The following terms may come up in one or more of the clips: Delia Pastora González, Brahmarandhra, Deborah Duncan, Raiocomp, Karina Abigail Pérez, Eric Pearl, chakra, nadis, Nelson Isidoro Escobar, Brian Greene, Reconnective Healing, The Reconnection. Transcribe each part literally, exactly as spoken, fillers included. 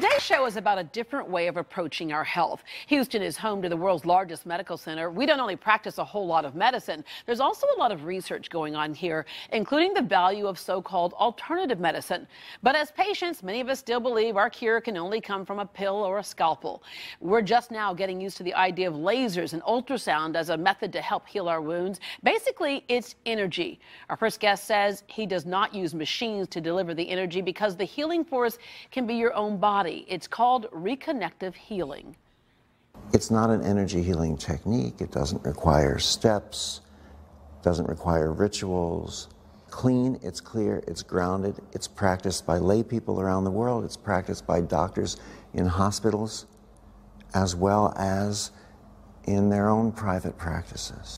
Today's show is about a different way of approaching our health. Houston is home to the world's largest medical center. We don't only practice a whole lot of medicine, there's also a lot of research going on here, including the value of so-called alternative medicine. But as patients, many of us still believe our cure can only come from a pill or a scalpel. We're just now getting used to the idea of lasers and ultrasound as a method to help heal our wounds. Basically, it's energy. Our first guest says he does not use machines to deliver the energy because the healing force can be your own body. It's called reconnective healing. It's not an energy healing technique. It doesn't require steps, doesn't require rituals. Clean, it's clear, it's grounded, it's practiced by lay people around the world, it's practiced by doctors in hospitals, as well as in their own private practices.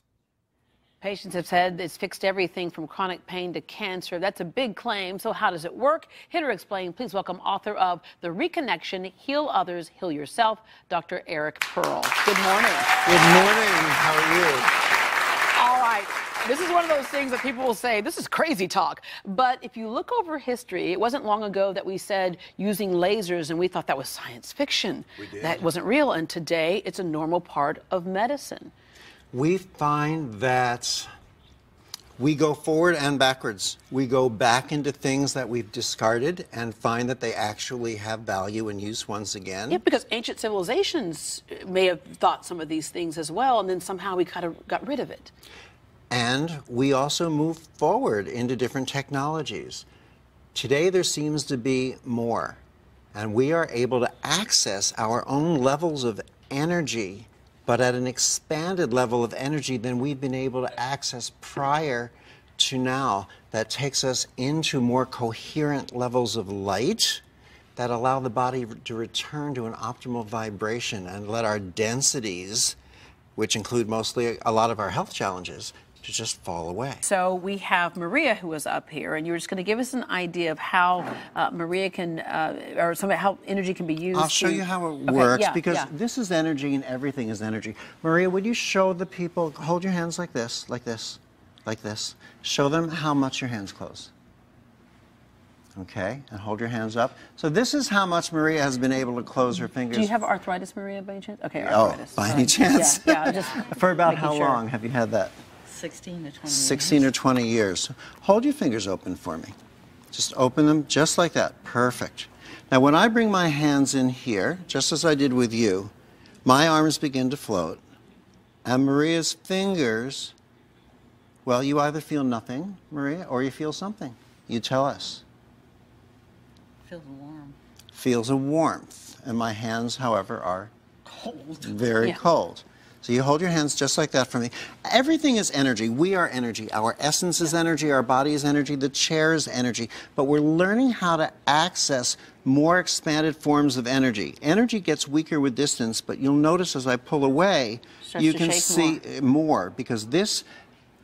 Patients have said it's fixed everything from chronic pain to cancer. That's a big claim. So how does it work? Here to explain, please welcome author of The Reconnection, Heal Others, Heal Yourself, Doctor Eric Pearl. Good morning. Good morning. How are you? All right. This is one of those things that people will say, this is crazy talk. But if you look over history, it wasn't long ago that we said using lasers, and we thought that was science fiction. We did. That wasn't real. And today, it's a normal part of medicine. We find that we go forward and backwards. We go back into things that we've discarded and find that they actually have value and use once again. Yeah, because ancient civilizations may have thought some of these things as well, and then somehow we kind of got rid of it. And we also move forward into different technologies. Today there seems to be more, and we are able to access our own levels of energy, but at an expanded level of energy than we've been able to access prior to now. That takes us into more coherent levels of light that allow the body to return to an optimal vibration and let our densities, which include mostly a lot of our health challenges, to just fall away. So we have Maria who is up here, and you're just going to give us an idea of how uh, Maria can, uh, or some how energy can be used. I'll show to... you how it okay, works yeah, because yeah. this is energy, and everything is energy. Maria, would you show the people? Hold your hands like this, like this, like this. Show them how much your hands close. Okay, and hold your hands up. So this is how much Maria has been able to close her fingers. Do you have arthritis, Maria, by any chance? Okay, arthritis. Oh, by any um, chance? Yeah, yeah, just for about how sure. long have you had that? sixteen to twenty years. sixteen or twenty years. Hold your fingers open for me. Just open them just like that. Perfect. Now when I bring my hands in here, just as I did with you, my arms begin to float. And Maria's fingers, well, you either feel nothing, Maria, or you feel something. You tell us. Feels warm. Feels a warmth. And my hands, however, are cold. Very yeah. cold. So you hold your hands just like that for me. Everything is energy. We are energy. Our essence is energy. Our body is energy. The chair is energy. But we're learning how to access more expanded forms of energy. Energy gets weaker with distance, but you'll notice as I pull away, Starts you can see more. more because this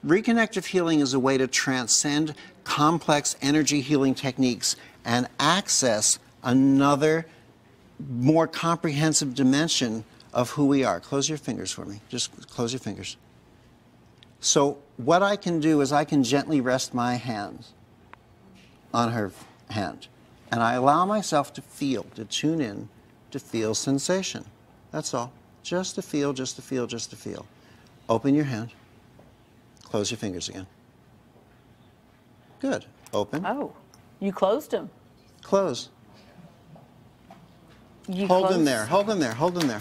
reconnective healing is a way to transcend complex energy healing techniques and access another more comprehensive dimension of who we are. Close your fingers for me. Just close your fingers. So what I can do is I can gently rest my hands on her hand, and I allow myself to feel, to tune in, to feel sensation. That's all. Just to feel, just to feel, just to feel. Open your hand. Close your fingers again. Good. Open. Oh, you closed them. Close. You hold them there. Hold them there. Hold them there.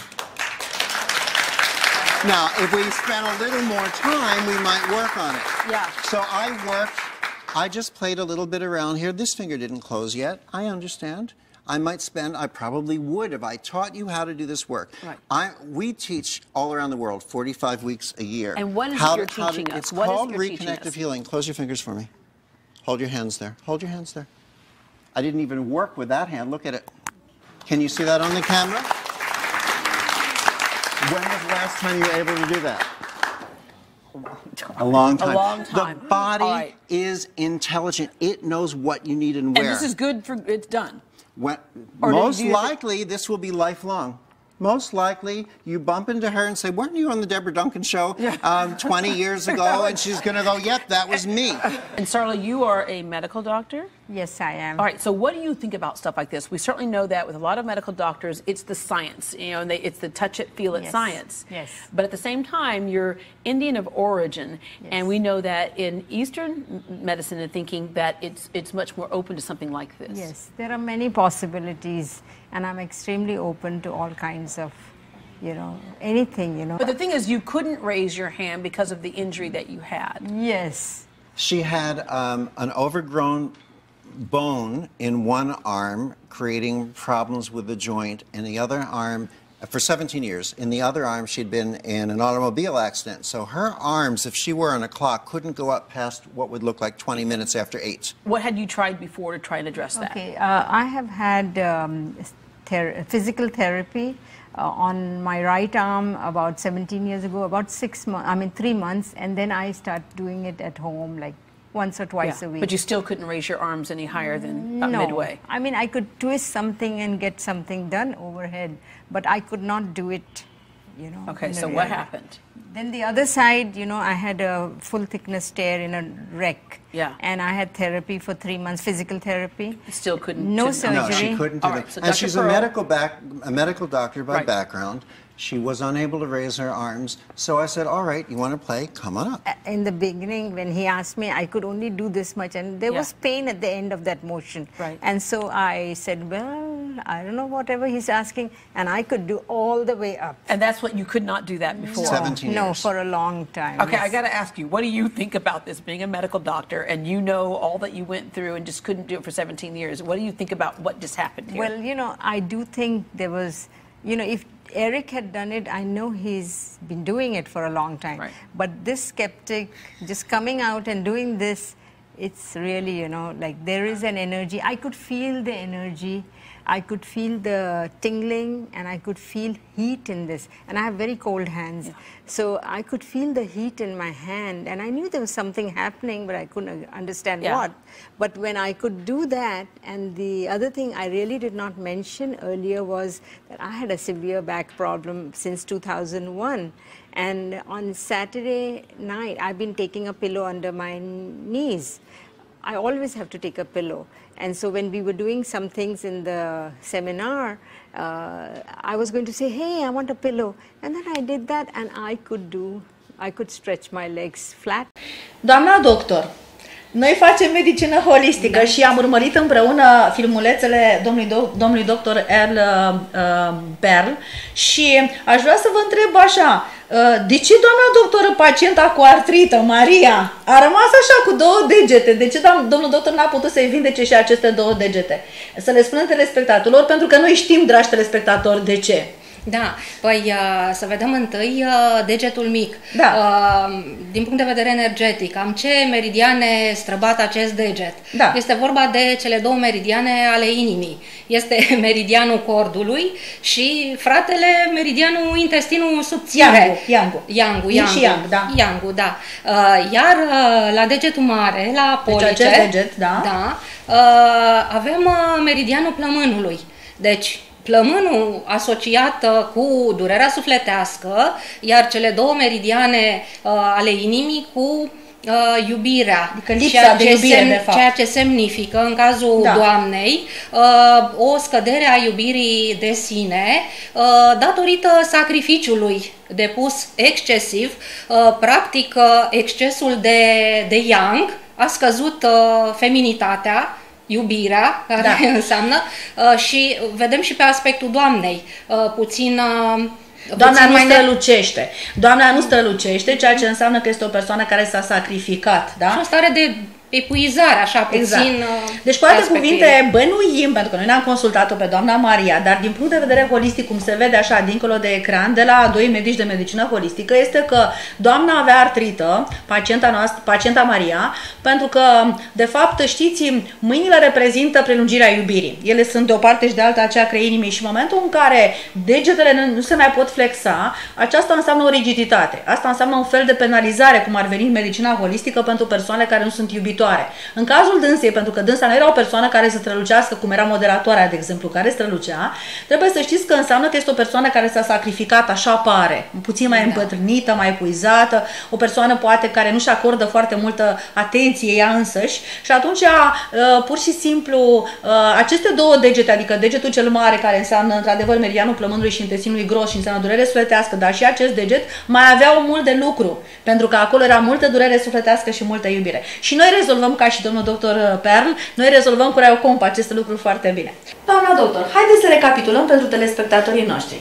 Now, if we spent a little more time, we might work on it. Yeah. So I worked, I just played a little bit around here. This finger didn't close yet. I understand. I might spend, I probably would if I taught you how to do this work. Right. I, we teach all around the world, forty-five weeks a year. And what is how it you're to, teaching to, us? It's what called is it reconnective healing. Close your fingers for me. Hold your hands there. Hold your hands there. I didn't even work with that hand. Look at it. Can you see that on the camera? When was the last time you were able to do that? A long time. A long time. A long time. The body right. is intelligent. It knows what you need and where. And this is good for, it's done. When, most likely, this will be lifelong. Most likely, you bump into her and say, weren't you on the Deborah Duncan show yeah. um, twenty years ago? And she's going to go, yep, that was me. And Sarla, you are a medical doctor? Yes, I am. All right, so what do you think about stuff like this? We certainly know that with a lot of medical doctors, it's the science, you know, and they, it's the touch it, feel it yes. science. Yes. But at the same time, you're Indian of origin, yes. and we know that in Eastern medicine and thinking that it's, it's much more open to something like this. Yes, there are many possibilities, and I'm extremely open to all kinds of, you know, anything, you know. But the thing is, you couldn't raise your hand because of the injury that you had. Yes. She had um, an overgrown bone in one arm, creating problems with the joint. In the other arm, for seventeen years, in the other arm, she'd been in an automobile accident. So her arms, if she were on a clock, couldn't go up past what would look like twenty minutes after eight. What had you tried before to try and address that? Okay, uh, I have had um, ther- physical therapy uh, on my right arm about seventeen years ago, about six months, I mean three months, and then I start doing it at home, like once or twice yeah, a week. But you still couldn't raise your arms any higher than no. midway. I mean, I could twist something and get something done overhead, but I could not do it, you know. Okay, so what happened? Then the other side, you know, I had a full thickness tear in a wreck. Yeah. And I had therapy for three months, physical therapy. Still couldn't. No surgery. No, she couldn't do that. And she's a medical back, a medical doctor by background. She was unable to raise her arms. So I said, all right, you want to play? Come on up. In the beginning, when he asked me, I could only do this much. And there yeah. was pain at the end of that motion. Right. And so I said, well, I don't know, whatever he's asking. And I could do all the way up. And that's what, you could not do that before? seventeen years. No, for a long time. Okay, yes. I got to ask you, what do you think about this, being a medical doctor, and you know all that you went through and just couldn't do it for seventeen years? What do you think about what just happened here? Well, you know, I do think there was, you know, if Eric had done it, I know he's been doing it for a long time. Right. But this skeptic just coming out and doing this, it's really, you know, like there is an energy. I could feel the energy. I could feel the tingling, and I could feel heat in this. And I have very cold hands. Yeah. So I could feel the heat in my hand, and I knew there was something happening, but I couldn't understand yeah. what. But when I could do that, and the other thing I really did not mention earlier was that I had a severe back problem since two thousand one. And on Saturday night, I've been taking a pillow under my knees. I always have to take a pillow. And so when we were doing some things in the seminar, uh, I was going to say, hey, I want a pillow. And then I did that, and I could do, I could stretch my legs flat. Doamna doctor, noi facem medicină holistică da. Și am urmărit împreună filmulețele domnului, do- domnului doctor Eric uh, Pearl și aș vrea să vă întreb așa, de ce doamna doctoră pacienta cu artrită, Maria, a rămas așa cu două degete? De ce domnul doctor n-a putut să-i vindece și aceste două degete? Să le spunem telespectatorilor, pentru că noi știm, dragi telespectatori, de ce. Da, păi să vedem întâi degetul mic. Da. Din punct de vedere energetic, am ce meridiane străbat acest deget? Da. Este vorba de cele două meridiane ale inimii. Este meridianul cordului și fratele meridianul intestinul subțire. Yangu, yangu, yangu, yangu, da. Yangu, da. Iar la degetul mare, la police, deci acest deget, da. Da, avem meridianul plămânului. Deci plămânul asociat cu durerea sufletească, iar cele două meridiane uh, ale inimii cu uh, iubirea. Adică lipsa ceea, de ce iubire, sem- de fapt. Ceea ce semnifică, în cazul da. Doamnei, uh, o scădere a iubirii de sine uh, datorită sacrificiului depus excesiv. Uh, practic, uh, excesul de, de yang a scăzut uh, feminitatea, iubirea, care da. Înseamnă, uh, și vedem și pe aspectul doamnei, uh, puțin... Uh, doamna puțin nu mai strălucește. Doamna nu strălucește, ceea ce înseamnă că este o persoană care s-a sacrificat, da? Și o stare de epuizare, așa, puțin... Exact. Uh, deci, cu alte cuvinte, bănuim, pentru că noi ne-am consultat-o pe doamna Maria, dar din punct de vedere holistic, cum se vede așa, dincolo de ecran, de la doi medici de medicină holistică, este că doamna avea artrită, pacienta noastră, pacienta Maria, pentru că, de fapt, știți, mâinile reprezintă prelungirea iubirii. Ele sunt de o parte și de alta aceea creierii inimii și în momentul în care degetele nu se mai pot flexa, aceasta înseamnă o rigiditate. Asta înseamnă un fel de penalizare, cum ar veni în medicina holistică, pentru persoanele care nu sunt iubitoare. strălucitoare. În cazul dânsei, pentru că dânsa nu era o persoană care să strălucească cum era moderatoarea, de exemplu, care strălucea, trebuie să știți că înseamnă că este o persoană care s-a sacrificat, așa pare, puțin mai da. împătrânită, mai epuizată, o persoană poate care nu-și acordă foarte multă atenție ea însăși și atunci pur și simplu aceste două degete, adică degetul cel mare care înseamnă într-adevăr meridianul plămânului și intestinului gros și înseamnă durere sufletească, dar și acest deget mai aveau mult de lucru, pentru că acolo era multă durere sufletească și multă iubire. Și noi rezolvăm, ca și domnul doctor Pearl, noi rezolvăm cu Raiocomp aceste lucruri foarte bine. Doamna doctor, haideți să recapitulăm pentru telespectatorii noștri.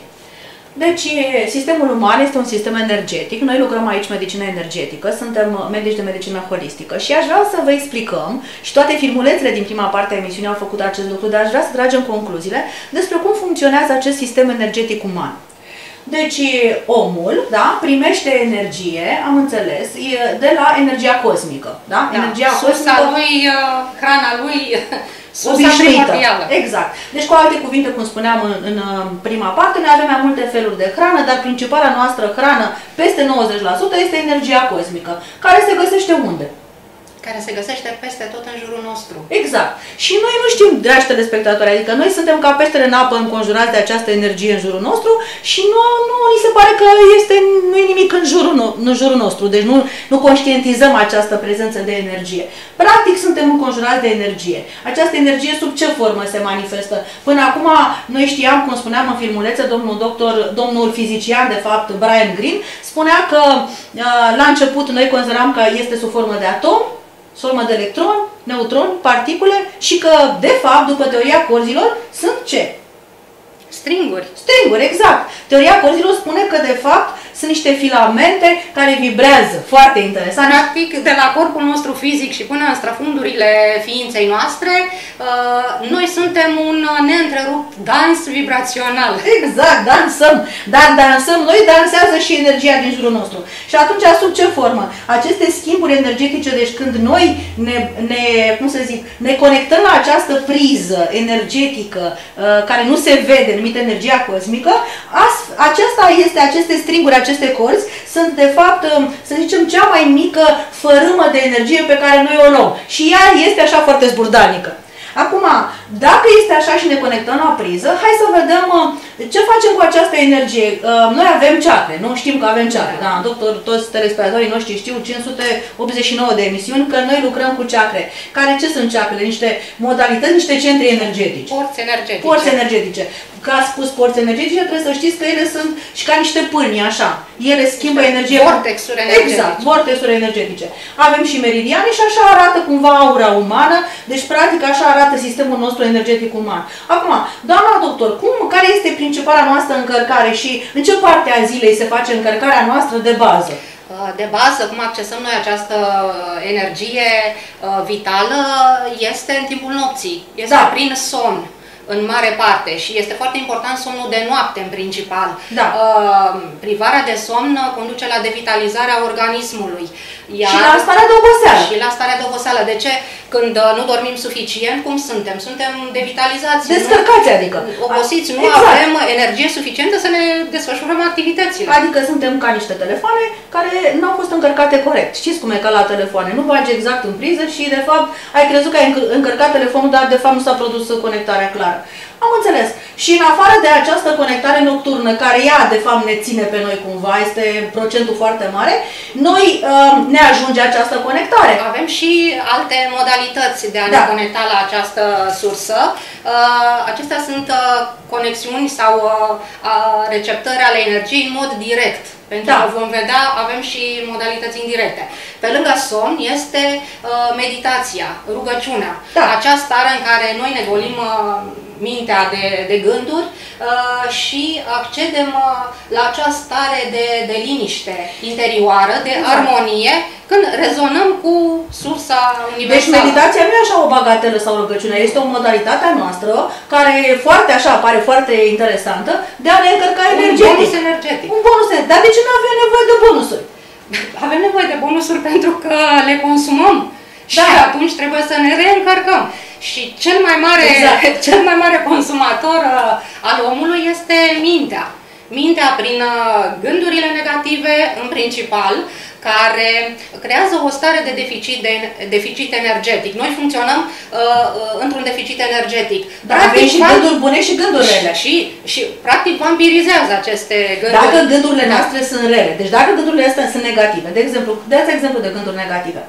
Deci, sistemul uman este un sistem energetic. Noi lucrăm aici medicină energetică, suntem medici de medicină holistică și aș vrea să vă explicăm, și toate filmulețele din prima parte a emisiunii au făcut acest lucru, dar aș vrea să tragem concluziile despre cum funcționează acest sistem energetic uman. Deci, omul, da, primește energie, am înțeles, de la energia cosmică, da? da. Energia cosmică, lui, hrana lui... obișnuită. Exact. Deci, cu alte cuvinte, cum spuneam în, în prima parte, noi avem mai multe feluri de hrană, dar principala noastră hrană, peste nouăzeci la sută, este energia cosmică, care se găsește unde? Care se găsește peste tot în jurul nostru. Exact. Și noi nu știm, dragi telespectatori, adică noi suntem ca peștele în apă înconjurați de această energie în jurul nostru și nu, nu ni se pare că este, nu e nimic în jurul, în jurul nostru, deci nu, nu conștientizăm această prezență de energie. Practic suntem înconjurați de energie. Această energie sub ce formă se manifestă? Până acum noi știam, cum spuneam în filmulețe, domnul doctor, domnul fizician, de fapt, Brian Greene, spunea că la început noi consideram că este sub formă de atom, formă de electron, neutron, particule și că, de fapt, după teoria corzilor, sunt ce? Stringuri. Stringuri, exact. Teoria corzilor spune că, de fapt, sunt niște filamente care vibrează. Foarte interesant. Practic, de la corpul nostru fizic și până în strafundurile ființei noastre, noi suntem un neîntrerupt dans vibrațional. Exact, dansăm. Dar dansăm noi, dansează și energia din jurul nostru. Și atunci, sub ce formă? Aceste schimburi energetice, deci când noi ne, ne, cum să zic, ne conectăm la această priză energetică care nu se vede, numită energia cosmică, aceasta este, aceste stringuri, aceste corzi sunt de fapt, să zicem, cea mai mică fărâmă de energie pe care noi o luăm. Și ea este așa foarte zburdalnică. Acum, dacă este așa și ne conectăm la priză, hai să vedem ce facem cu această energie. Noi avem chakre, nu? Știm că avem chakre. Da, doctor, toți telespectatorii noștri știu, cinci sute optzeci și nouă de emisiuni, că noi lucrăm cu chakre. Care, ce sunt chakrele? Niște modalități, niște centri energetici. Porți energetice. Porți energetice. Că a spus porți energetice, trebuie să știți că ele sunt și ca niște pârni, așa. Ele schimbă energie. Vortexuri energetice. Exact, vortexuri energetice. Avem și meridiane și așa arată cumva aura umană, deci practic așa arată sistemul nostru energetic uman. Acum, doamna doctor, cum, care este principala noastră încărcare și în ce parte a zilei se face încărcarea noastră de bază? De bază, cum accesăm noi această energie vitală, este în timpul nopții, este da. prin somn. În mare parte. Și este foarte important somnul de noapte, în principal. Da. Uh, privarea de somn conduce la devitalizarea organismului. Iar și la starea de oboseală. Și la starea de oboseală. De ce? Când nu dormim suficient, cum suntem? Suntem devitalizați. Descărcați, nu? Adică. Obosiți. Nu exact. avem energie suficientă să ne desfășurăm activitățile. Adică suntem ca niște telefoane care nu au fost încărcate corect. Știți cum e ca la telefoane? Nu bagi exact în priză și, de fapt, ai crezut că ai încărcat telefonul, dar, de fapt, nu s-a produs conectarea clară. Am înțeles. Și în afară de această conectare nocturnă, care ea, de fapt, ne ține pe noi cumva, este procentul foarte mare, noi uh, ne ajunge această conectare. Avem și alte modalități de a ne da. conecta la această sursă. Uh, acestea sunt uh, conexiuni sau uh, receptări ale energiei în mod direct. Pentru da. că vom vedea, avem și modalități indirecte. Pe lângă somn este uh, meditația, rugăciunea. Da. Acea stare în care noi ne golim uh, mintea de, de gânduri uh, și accedem uh, la acea stare de, de liniște interioară, de exact. armonie, când rezonăm cu sursa universală. Deci meditația nu e așa o bagatelă sau rugăciune, este o modalitate a noastră care e foarte așa, pare foarte interesantă, de a ne încărca un energetic. Un bonus energetic. Un bonus energetic. Dar de ce nu avem nevoie de bonusuri? Avem nevoie de bonusuri pentru că le consumăm. Da. Și atunci trebuie să ne reîncărcăm. Și cel mai mare, exact. cel mai mare consumator uh, al omului este mintea. Mintea prin uh, gândurile negative, în principal, care creează o stare de deficit, de, deficit energetic. Noi funcționăm uh, într-un deficit energetic. Dar practic, și gânduri bune și gânduri rele. Și, și practic vampirizează aceste gânduri. Dacă gândurile noastre sunt rele, deci dacă gândurile astea sunt negative, de exemplu, dați exemplu de gânduri negative.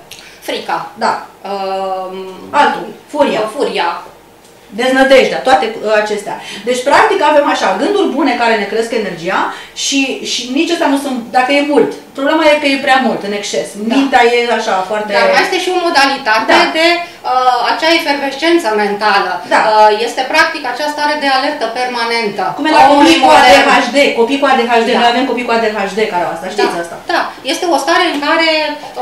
Frica. Da. Uh, Altul. Furia. Furia. Deznădejdea, toate acestea. Deci, practic, avem așa, gânduri bune care ne cresc energia și, și nici asta nu sunt, dacă e mult. Problema e că e prea mult, în exces. Da. Mintea e așa, foarte... Dar mai este și o modalitate da. de uh, acea efervescență mentală. Da. Uh, este, practic, acea stare de alertă permanentă. Cum e la copii cu A D H D. Copii cu A D H D. Da. Noi avem copii cu A D H D care au asta. Știți da. asta? Da. Este o stare în care uh,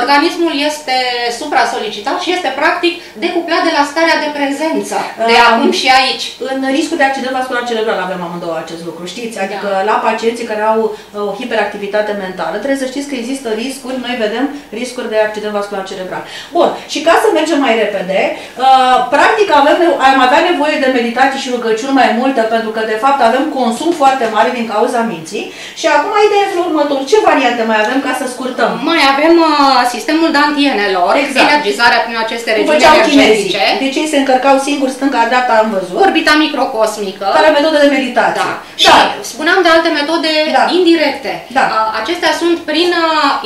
organismul este supra-solicitat și este, practic, decuplat de la starea de prezență. De um, acum și aici. În riscul de accident vascular cerebral avem amândouă acest lucru, știți? Adică da. la pacienții care au o hiperactivitate mentală, trebuie să știți că există riscuri, noi vedem riscuri de accident vascular cerebral. Bun, și ca să mergem mai repede, uh, practic avem, am avea nevoie de meditații și rugăciuni mai multe, pentru că de fapt avem consum foarte mare din cauza minții. Și acum ideea este următorul. Ce variante mai avem ca să scurtăm? Mai avem uh, sistemul dantienelor, exact. energizarea prin aceste regiuni energetice. Deci ei se încărcau singur stânga-dreapta, am văzut. Orbita microcosmică. Care e metodă de meditație. Da. Și da. spuneam de alte metode da. indirecte. Da. Acestea sunt prin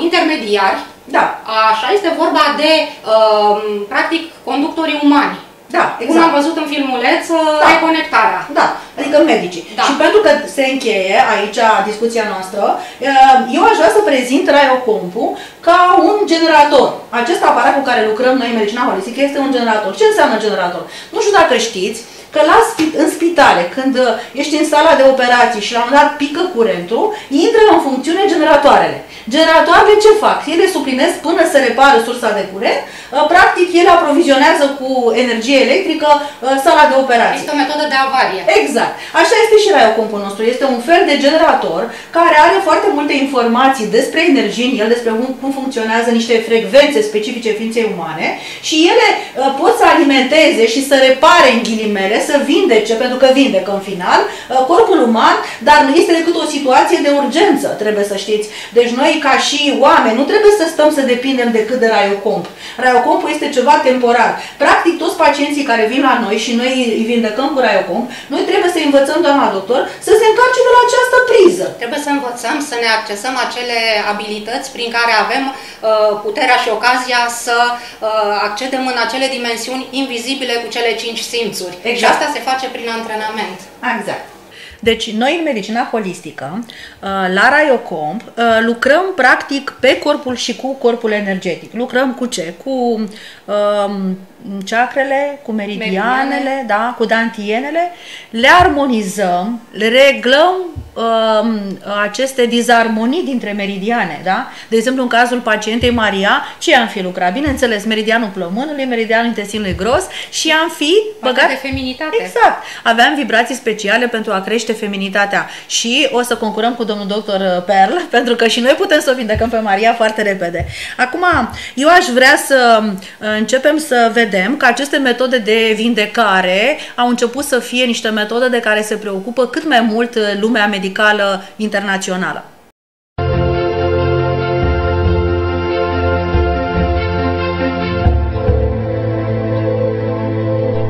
intermediari. Da. Așa este vorba de, practic, conductorii umani. Da, exact. Cum am văzut în filmuleț, da. reconectarea. Da, adică medicii. Da. Și pentru că se încheie aici discuția noastră, eu aș vrea să prezint Raiocompul ca un generator. Acest aparat cu care lucrăm noi în medicina holistică este un generator. Ce înseamnă generator? Nu știu dacă știți că la, în spitale, când ești în sala de operații și la un moment dat pică curentul, intră în funcțiune generatoarele. Generatoarele ce fac? Ele suplinesc până se repară sursa de curent, practic ele aprovizionează cu energie electrică sala de operații. Este o metodă de avarie. Exact. Așa este și Raiocompul nostru. Este un fel de generator care are foarte multe informații despre energie în el, despre cum funcționează niște frecvențe specifice ființei umane și ele pot să alimenteze și să repare, în ghilimele, să vindece, pentru că vindecă în final, corpul uman, dar nu este decât o situație de urgență, trebuie să știți. Deci noi, ca și oameni, nu trebuie să stăm să depindem decât de Raiocomp. Raiocompul este ceva temporar. Practic, toți pacienții care vin la noi și noi îi vindecăm cu Raiocomp, noi trebuie să învățăm, doamna doctor, să se încarce de la această priză. Trebuie să învățăm să ne accesăm acele abilități prin care avem uh, puterea și ocazia să uh, accedem în acele dimensiuni invizibile cu cele cinci simțuri. Exact. Și asta se face prin antrenament. Exact. Deci noi în medicina holistică, la Raiocomp, lucrăm practic pe corpul și cu corpul energetic. Lucrăm cu ce? Cu um, ceacrele, cu meridianele, meridianele. Da, cu dantienele, le armonizăm, le reglăm um, aceste dizarmonii dintre meridiane. Da? De exemplu, în cazul pacientei Maria, ce am fi lucrat? Bineînțeles, meridianul plămânului, meridianul intestinului gros și am fi băgat... de feminitate. Exact. Aveam vibrații speciale pentru a crește feminitatea și o să concurăm cu domnul doctor Pearl, pentru că și noi putem să o vindecăm pe Maria foarte repede. Acum, eu aș vrea să începem să vedem că aceste metode de vindecare au început să fie niște metode de care se preocupă cât mai mult lumea medicală internațională.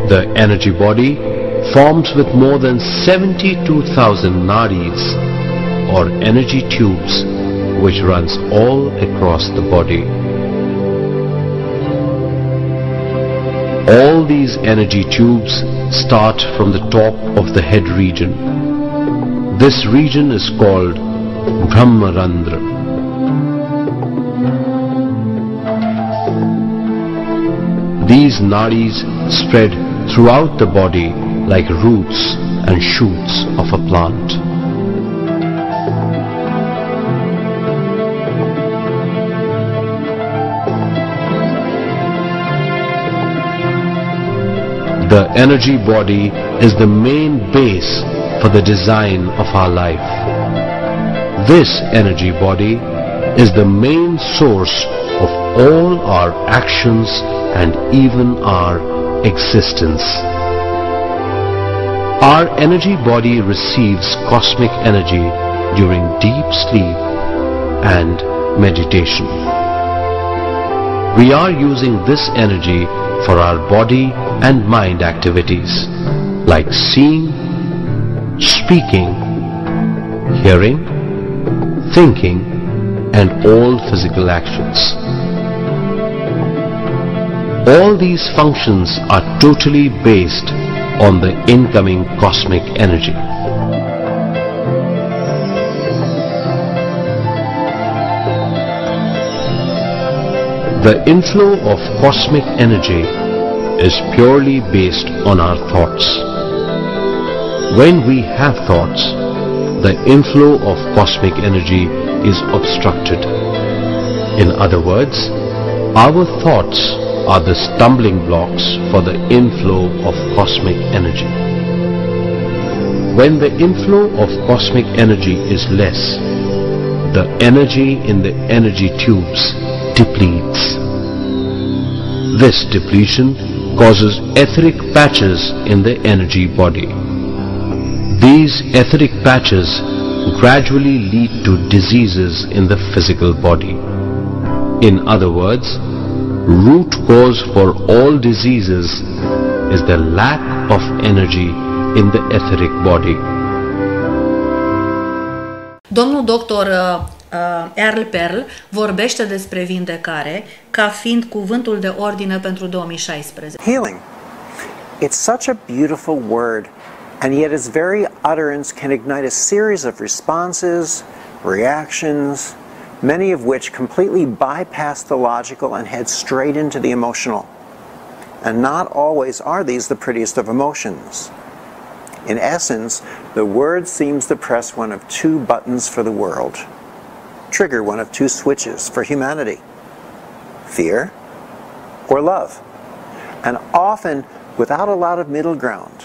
The energy body forms with more than seventy-two thousand nadis or energy tubes which runs all across the body. All these energy tubes start from the top of the head region. This region is called Brahmarandhra. These nadis spread throughout the body like roots and shoots of a plant. The energy body is the main base for the design of our life. This energy body is the main source of all our actions and even our existence. Our energy body receives cosmic energy during deep sleep and meditation. We are using this energy for our body and mind activities like seeing, speaking, hearing, thinking, and all physical actions. All these functions are totally based on the incoming cosmic energy. The inflow of cosmic energy is purely based on our thoughts. When we have thoughts, the inflow of cosmic energy is obstructed. In other words, our thoughts are the stumbling blocks for the inflow of cosmic energy. When the inflow of cosmic energy is less, the energy in the energy tubes depletes. This depletion causes etheric patches in the energy body. These etheric patches gradually lead to diseases in the physical body. In other words, root cause for all diseases is the lack of energy in the etheric body. Domnul doctor Eric Pearl vorbește despre vindecare ca fiind cuvântul de ordine pentru două mii șaisprezece. Healing. It's such a beautiful word, and yet its very utterance can ignite a series of responses, reactions, many of which completely bypass the logical and head straight into the emotional. And not always are these the prettiest of emotions. In essence, the word seems to press one of two buttons for the world, trigger one of two switches for humanity, fear or love, and often without a lot of middle ground.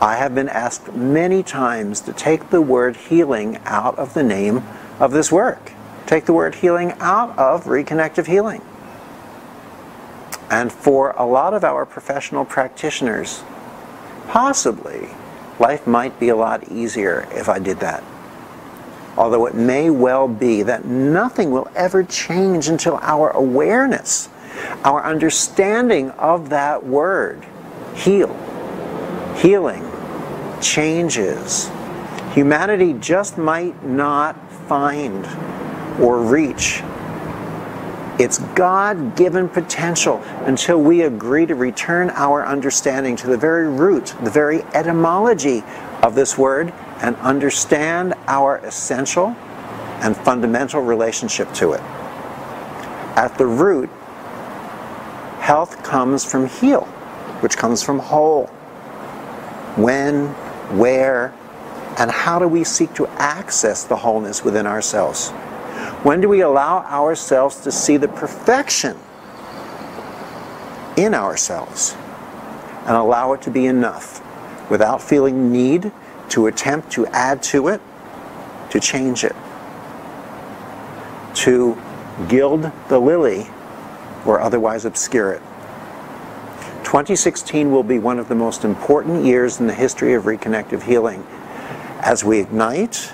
I have been asked many times to take the word healing out of the name of this work. Take the word healing out of Reconnective Healing. And for a lot of our professional practitioners, possibly life might be a lot easier if I did that. Although it may well be that nothing will ever change until our awareness, our understanding of that word, heal, healing, changes. Humanity just might not find or reach its God-given potential until we agree to return our understanding to the very root, the very etymology of this word, and understand our essential and fundamental relationship to it. At the root, health comes from heal, which comes from whole. When, where, and how do we seek to access the wholeness within ourselves? When do we allow ourselves to see the perfection in ourselves and allow it to be enough without feeling need to attempt to add to it, to change it, to gild the lily or otherwise obscure it? twenty sixteen will be one of the most important years in the history of Reconnective Healing, as we ignite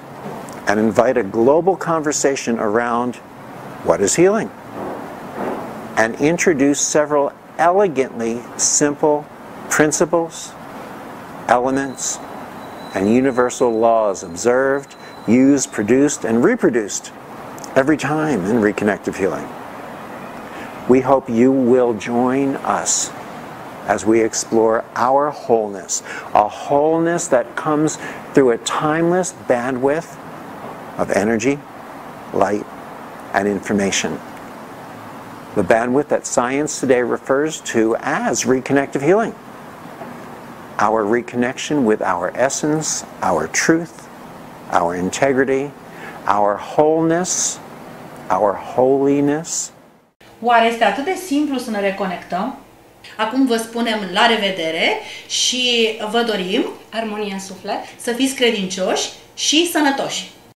and invite a global conversation around what is healing, and introduce several elegantly simple principles, elements, and universal laws observed, used, produced, and reproduced every time in Reconnective Healing. We hope you will join us as we explore our wholeness, a wholeness that comes through a timeless bandwidth of energy, light, and information. The bandwidth that science today refers to as Reconnective Healing. Our reconnection with our essence, our truth, our integrity, our wholeness, our holiness. Oare este atât de simplu să ne reconectăm? Acum vă spunem la revedere și vă dorim armonie în suflet, să fiți credincioși și sănătoși!